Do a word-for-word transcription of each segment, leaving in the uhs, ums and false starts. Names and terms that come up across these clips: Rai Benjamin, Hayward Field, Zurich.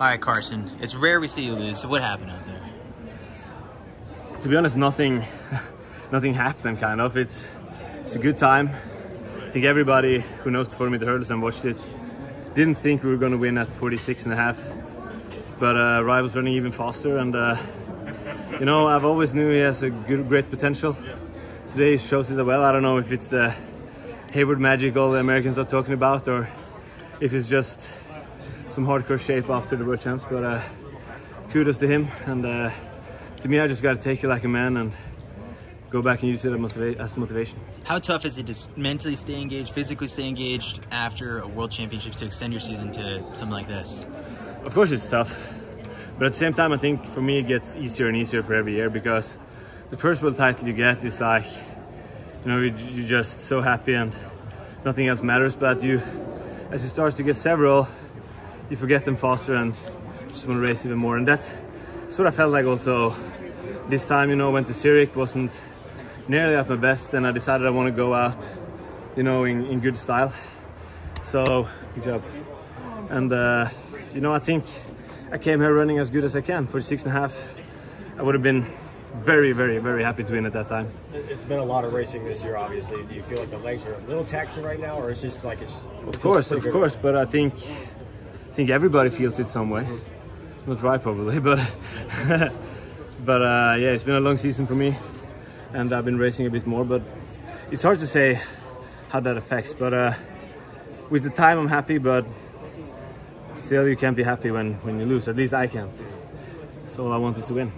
All right, Carson, it's rare we see you lose, so what happened out there? To be honest, nothing nothing happened, kind of. It's, it's a good time. I think everybody who knows the four meter hurdles and watched it didn't think we were going to win at forty-six and a half. But uh, Rai was running even faster, and uh, you know, I've always knew he has a good, great potential. Today he shows it well. I don't know if it's the Hayward magic all the Americans are talking about, or if it's just some hardcore shape after the World Champs. But uh, kudos to him, and uh, to me, I just got to take it like a man and go back and use it as motivation. How tough is it to mentally stay engaged, physically stay engaged after a World Championship to extend your season to something like this? Of course it's tough, but at the same time, I think for me it gets easier and easier for every year, because the first world title you get is like, you know, you're just so happy and nothing else matters. But you, as you start to get several, you forget them faster and just want to race even more. And that's sort of felt like also this time, you know, went to Zurich, wasn't nearly at my best, and I decided I want to go out, you know, in, in good style. So, good job. And, uh, you know, I think I came here running as good as I can. forty-six and a half. I would have been very, very, very happy to win at that time. It's been a lot of racing this year, obviously. Do you feel like the legs are a little taxing right now, or it's just like it's? Of course, of course. But I think, I think everybody feels it some way. Not Rai probably, but but uh, yeah, it's been a long season for me, and I've been racing a bit more. But it's hard to say how that affects. But uh, with the time, I'm happy, but still, you can't be happy when, when you lose. At least I can't. So all I want is to win.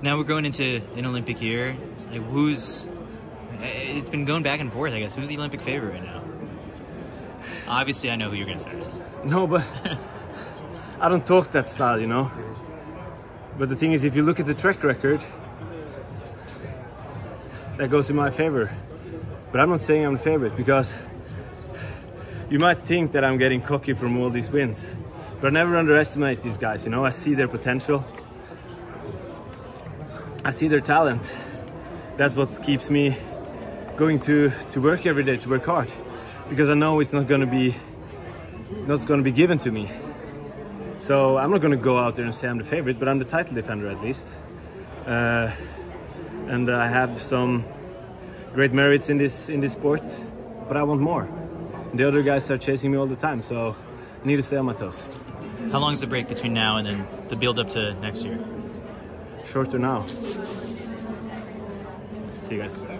Now we're going into an Olympic year. Like, who's... It's been going back and forth, I guess. Who's the Olympic favorite right now? Obviously, I know who you're going to say. No, but I don't talk that style, you know? But the thing is, if you look at the track record, that goes in my favor. But I'm not saying I'm the favorite, because you might think that I'm getting cocky from all these wins. But I never underestimate these guys, you know. I see their potential. I see their talent. That's what keeps me going to, to work every day, to work hard. Because I know it's not gonna be not gonna be given to me. So I'm not gonna go out there and say I'm the favorite, but I'm the title defender at least. Uh, and I have some great merits in this in this sport, but I want more. The other guys are chasing me all the time, so I need to stay on my toes. How long is the break between now and then the build-up to next year? Shorter now. See you guys.